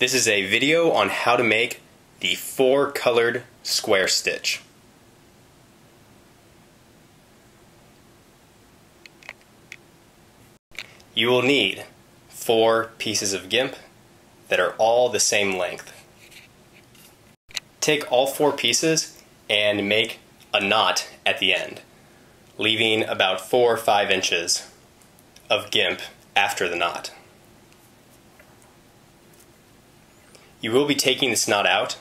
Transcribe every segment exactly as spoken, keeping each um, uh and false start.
This is a video on how to make the four colored square stitch. You will need four pieces of gimp that are all the same length. Take all four pieces and make a knot at the end, leaving about four or five inches of gimp after the knot. You will be taking this knot out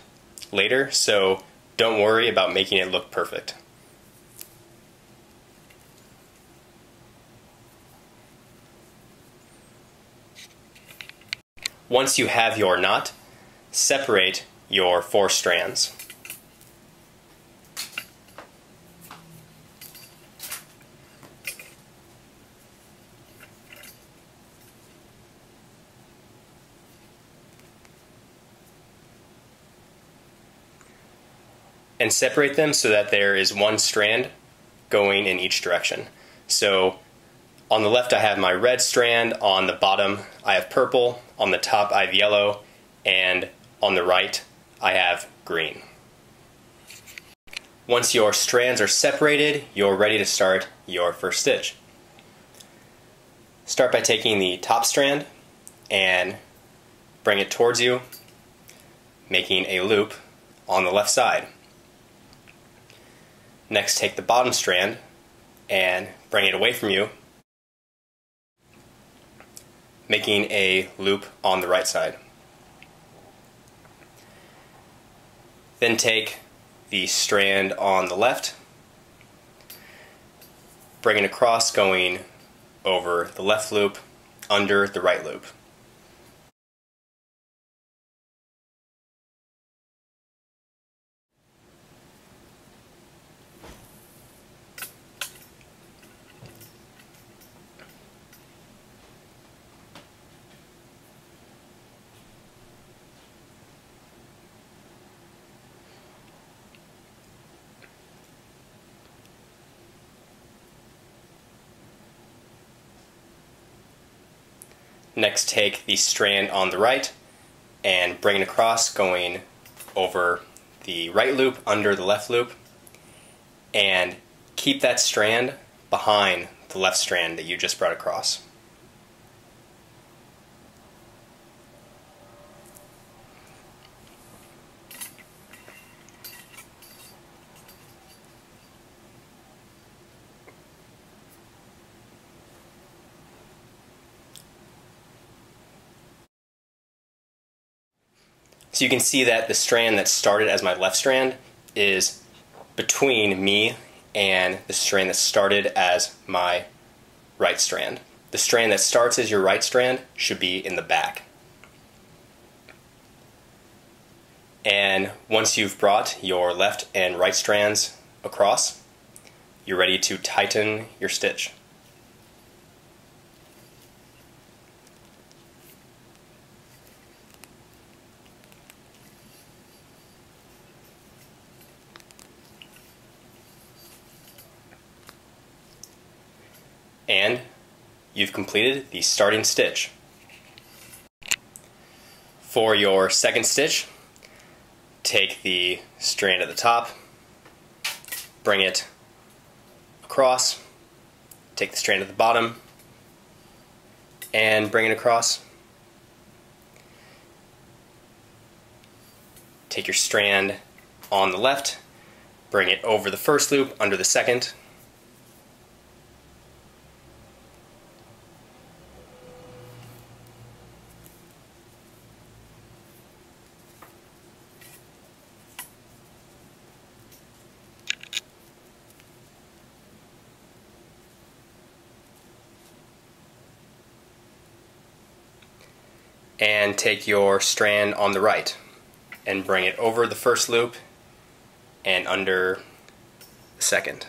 later, so don't worry about making it look perfect. Once you have your knot, separate your four strands. And separate them so that there is one strand going in each direction. So on the left I have my red strand, on the bottom I have purple, on the top I have yellow, and on the right I have green. Once your strands are separated, you're ready to start your first stitch. Start by taking the top strand and bring it towards you, making a loop on the left side. Next, take the bottom strand and bring it away from you, making a loop on the right side. Then take the strand on the left, bring it across, going over the left loop, under the right loop. Next, take the strand on the right and bring it across, going over the right loop, under the left loop, and keep that strand behind the left strand that you just brought across. So you can see that the strand that started as my left strand is between me and the strand that started as my right strand. The strand that starts as your right strand should be in the back. And once you've brought your left and right strands across, you're ready to tighten your stitch. And you've completed the starting stitch. For your second stitch, take the strand at the top, bring it across, take the strand at the bottom, and bring it across. Take your strand on the left, bring it over the first loop, under the second, and take your strand on the right and bring it over the first loop and under the second.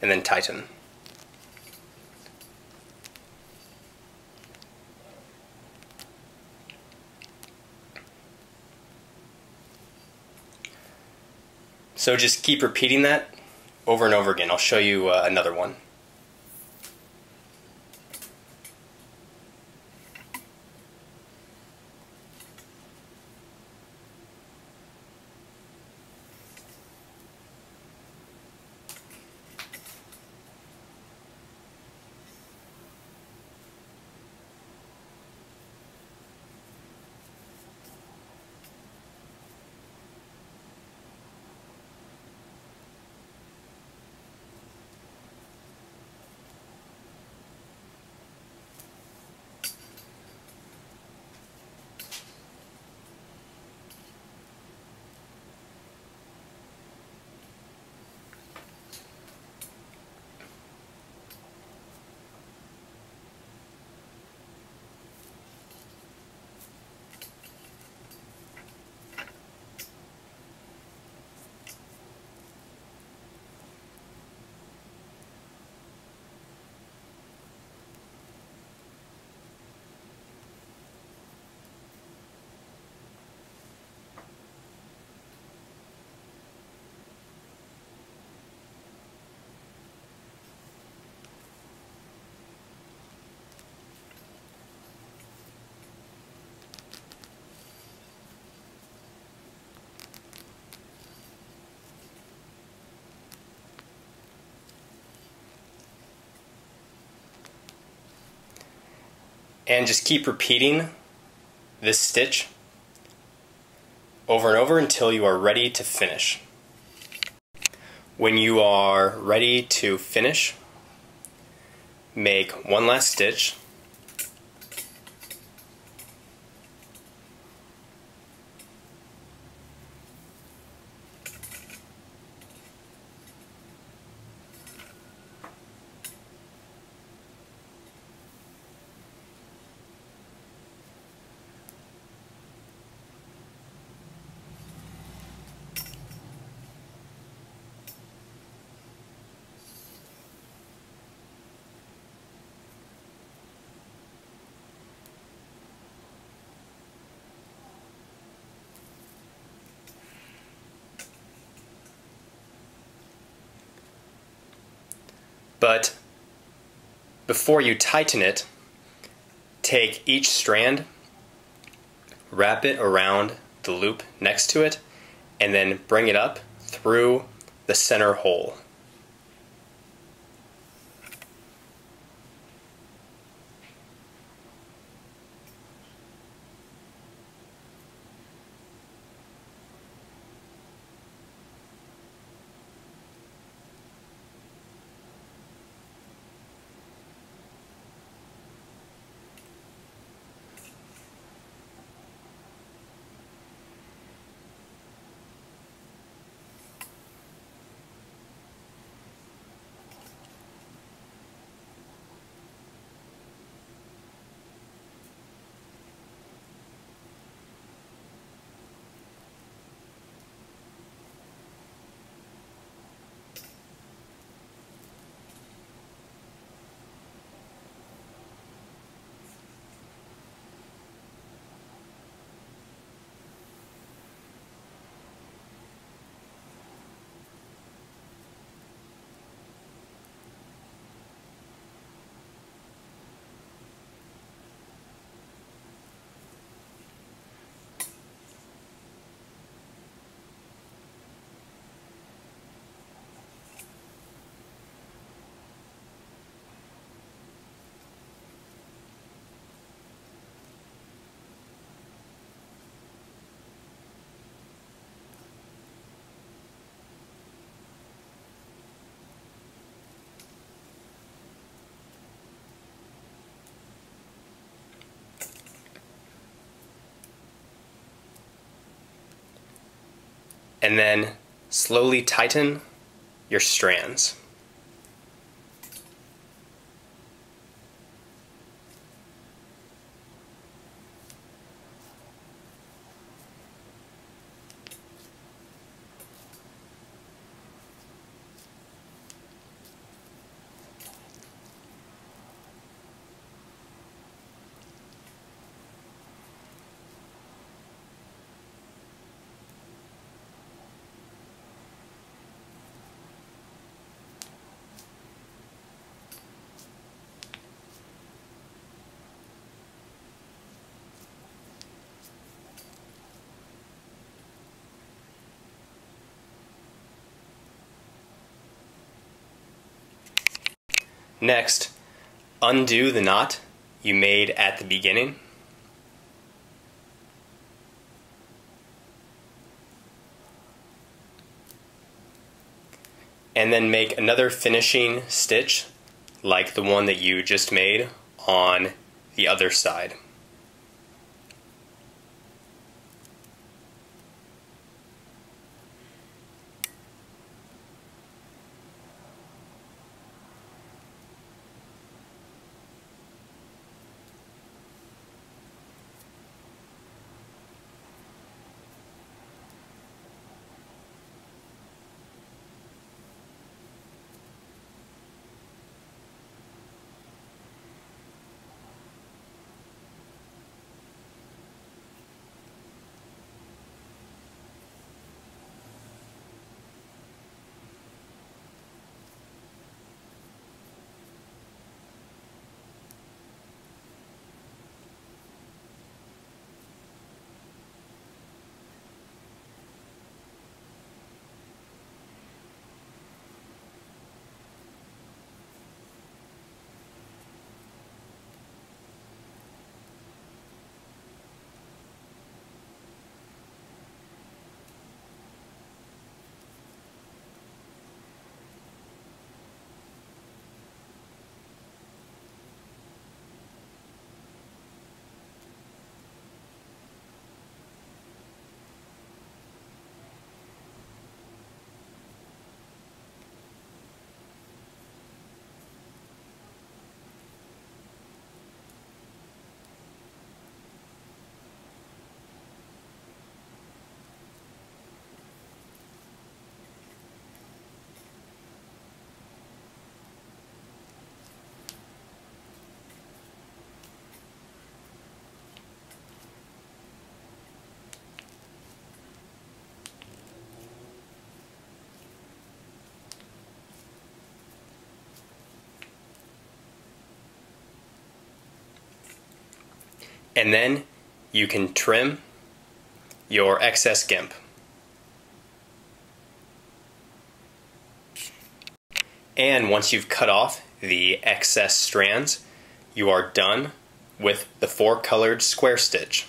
And then tighten. So just keep repeating that over and over again. I'll show you uh, another one. And just keep repeating this stitch over and over until you are ready to finish. When you are ready to finish, make one last stitch, but before you tighten it, take each strand, wrap it around the loop next to it, and then bring it up through the center hole. And then slowly tighten your strands. Next, undo the knot you made at the beginning. And then make another finishing stitch like the one that you just made on the other side. And then you can trim your excess gimp. And once you've cut off the excess strands, you are done with the four colored square stitch.